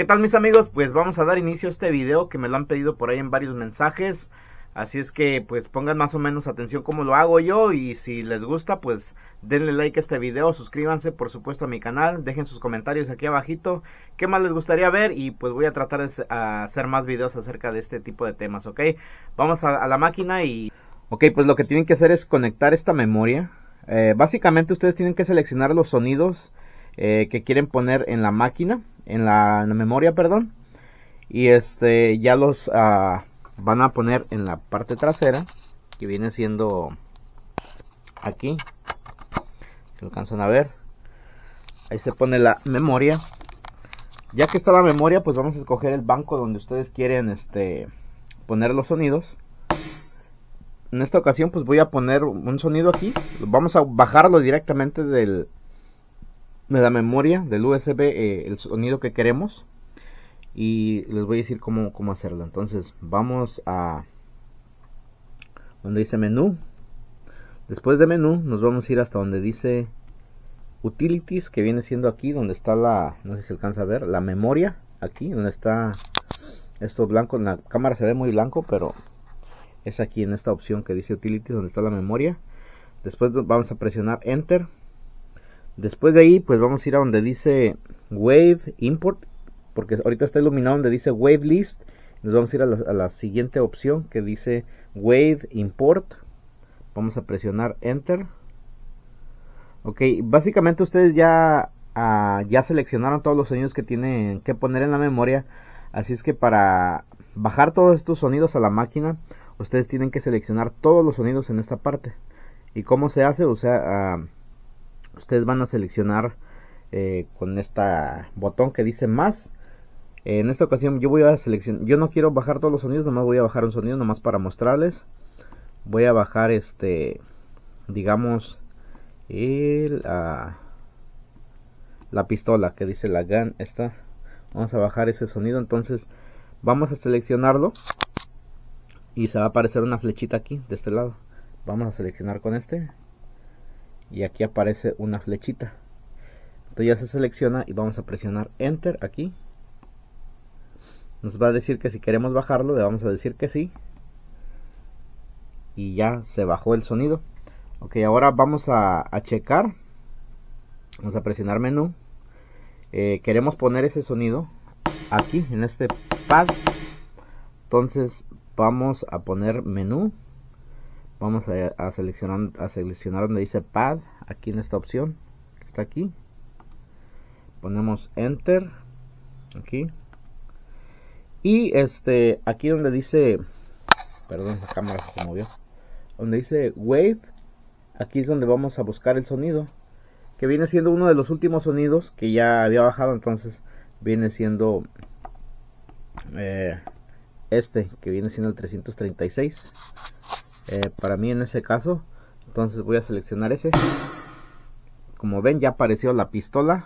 ¿Qué tal, mis amigos? Pues vamos a dar inicio a este video que me lo han pedido por ahí en varios mensajes. Así es que pues pongan más o menos atención cómo lo hago yo, y si les gusta pues denle like a este video, suscríbanse por supuesto a mi canal, dejen sus comentarios aquí abajito qué más les gustaría ver y pues voy a tratar de hacer más videos acerca de este tipo de temas, ¿ok? Vamos a la máquina y... Ok, pues lo que tienen que hacer es conectar esta memoria. Básicamente ustedes tienen que seleccionar los sonidos que quieren poner en la máquina, en la memoria, perdón, y ya los... van a poner en la parte trasera, que viene siendo aquí, si lo alcanzan a ver, ahí se pone la memoria. Ya que está la memoria, pues vamos a escoger el banco donde ustedes quieren poner los sonidos. En esta ocasión pues voy a poner un sonido aquí, vamos a bajarlo directamente de la memoria, del USB, el sonido que queremos. Y les voy a decir cómo hacerlo. Entonces vamos a donde dice menú. Después de menú nos vamos a ir hasta donde dice utilities, que viene siendo aquí donde está la, no sé si alcanza a ver, la memoria. Aquí donde está esto blanco, en la cámara se ve muy blanco, pero es aquí en esta opción que dice utilities donde está la memoria. Después vamos a presionar enter. Después de ahí pues vamos a ir a donde dice wave import, porque ahorita está iluminado donde dice Wave List. Nos vamos a ir a la siguiente opción que dice Wave Import. Vamos a presionar Enter. Ok, básicamente ustedes ya seleccionaron todos los sonidos que tienen que poner en la memoria. Así es que para bajar todos estos sonidos a la máquina, ustedes tienen que seleccionar todos los sonidos en esta parte. ¿Y cómo se hace? O sea, ustedes van a seleccionar con este botón que dice más. En esta ocasión yo voy a seleccionar, yo no quiero bajar todos los sonidos, nomás voy a bajar un sonido nomás para mostrarles. Voy a bajar digamos la pistola que dice la gun, esta. Vamos a bajar ese sonido, entonces vamos a seleccionarlo y se va a aparecer una flechita aquí de este lado. Vamos a seleccionar con y aquí aparece una flechita. Entonces ya se selecciona y vamos a presionar enter aquí. Nos va a decir que si queremos bajarlo, le vamos a decir que sí. Y ya se bajó el sonido. Ok, ahora vamos a checar. Vamos a presionar menú. Queremos poner ese sonido aquí, en este pad. Entonces vamos a poner menú. Vamos a seleccionar donde dice pad, aquí en esta opción que está aquí. Ponemos enter aquí. Y aquí donde dice, perdón, la cámara se movió, donde dice wave, aquí es donde vamos a buscar el sonido, que viene siendo uno de los últimos sonidos que ya había bajado. Entonces viene siendo que viene siendo el 336 para mí en ese caso. Entonces voy a seleccionar ese. Como ven, ya apareció la pistola.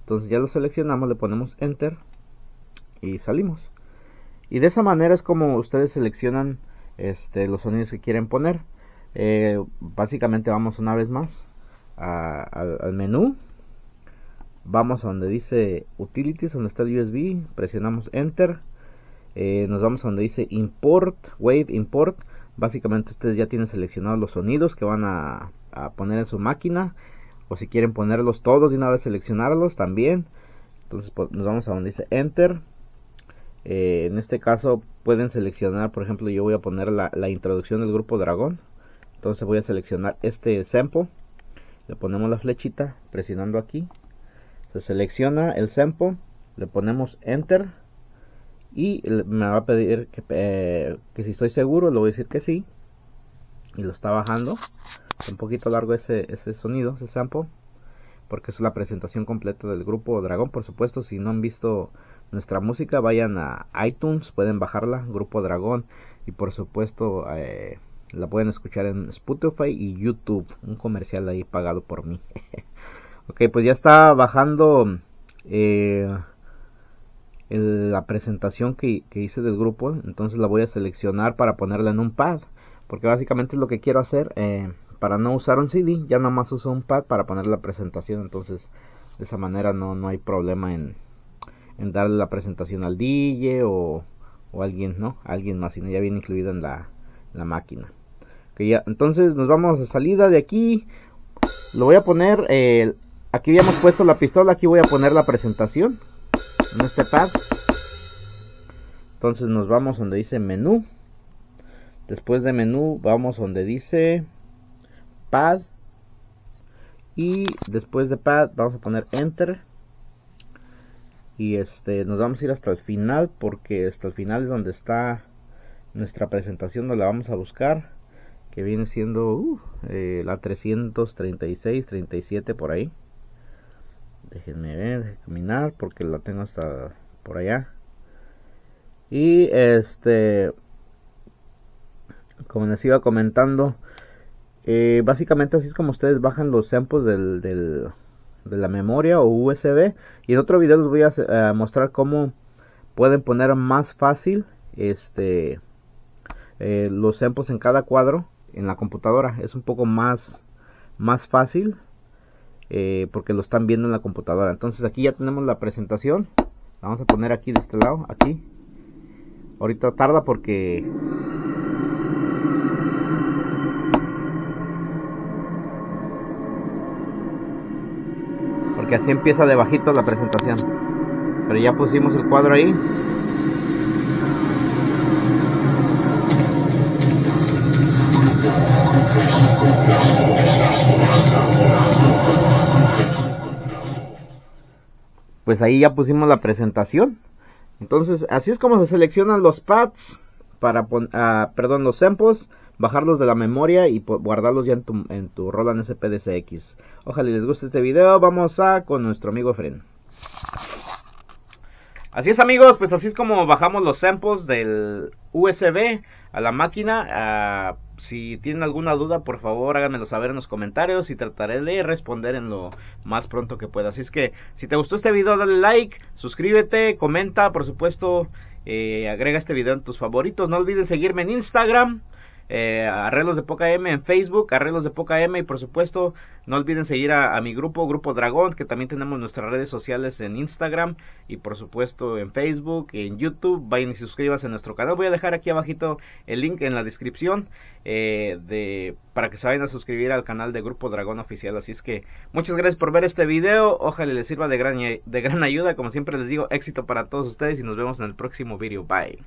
Entonces ya lo seleccionamos, le ponemos enter y salimos. Y de esa manera es como ustedes seleccionan los sonidos que quieren poner. Básicamente vamos una vez más al menú, vamos a donde dice utilities, donde está el USB, presionamos enter, nos vamos a donde dice import, wave import. Básicamente ustedes ya tienen seleccionados los sonidos que van a poner en su máquina, o si quieren ponerlos todos de una vez, seleccionarlos también. Entonces pues, nos vamos a donde dice enter. En este caso pueden seleccionar, por ejemplo, yo voy a poner la introducción del Grupo Dragón. Entonces voy a seleccionar este sample, le ponemos la flechita presionando aquí, se selecciona el sample, le ponemos enter y me va a pedir que si estoy seguro, le voy a decir que sí, y lo está bajando. Está un poquito largo ese sonido, ese sample, porque es la presentación completa del Grupo Dragón. Por supuesto, si no han visto nuestra música, vayan a iTunes, pueden bajarla, Grupo Dragón, y por supuesto la pueden escuchar en Spotify y YouTube, un comercial ahí pagado por mí. Ok, pues ya está bajando la presentación que hice del grupo. Entonces la voy a seleccionar para ponerla en un pad, porque básicamente es lo que quiero hacer. Para no usar un CD, ya nada más uso un pad para poner la presentación. Entonces de esa manera no hay problema en en darle la presentación al DJ o alguien, ¿no? Alguien más, sino ya viene incluida en la máquina. Okay, ya, entonces nos vamos a salida de aquí. Lo voy a poner, aquí habíamos puesto la pistola, aquí voy a poner la presentación en este pad. Entonces nos vamos donde dice menú. Después de menú vamos donde dice pad. Y después de pad vamos a poner enter. Y nos vamos a ir hasta el final, porque hasta el final es donde está nuestra presentación, donde la vamos a buscar, que viene siendo la 336, 37 por ahí. Déjenme ver, caminar, porque la tengo hasta por allá. Y como les iba comentando, básicamente así es como ustedes bajan los samples de la memoria o USB. Y en otro video les voy a mostrar cómo pueden poner más fácil los samples en cada cuadro en la computadora. Es un poco más fácil porque lo están viendo en la computadora. Entonces aquí ya tenemos la presentación, la vamos a poner aquí de este lado, aquí. Ahorita tarda porque así empieza de bajito la presentación, pero ya pusimos el cuadro ahí. Pues ahí ya pusimos la presentación. Entonces así es como se seleccionan los pads para perdón, los samples, bajarlos de la memoria y guardarlos ya en tu Roland SPD-SX. Ojalá les guste este video. Vamos con nuestro amigo Efren. Así es, amigos, pues así es como bajamos los samples del USB a la máquina. Si tienen alguna duda, por favor háganmelo saber en los comentarios y trataré de responder en lo más pronto que pueda. Así es que si te gustó este video, dale like, suscríbete, comenta, por supuesto agrega este video en tus favoritos. No olviden seguirme en Instagram, arreglosdepocam, en Facebook arreglosdepocam, y por supuesto no olviden seguir a mi grupo Dragón, que también tenemos nuestras redes sociales en Instagram y por supuesto en Facebook, en YouTube. Vayan y suscríbanse a nuestro canal. Voy a dejar aquí abajito el link en la descripción para que se vayan a suscribir al canal de Grupo Dragón Oficial. Así es que muchas gracias por ver este video. Ojalá les sirva de gran ayuda. Como siempre les digo, éxito para todos ustedes y nos vemos en el próximo video. Bye.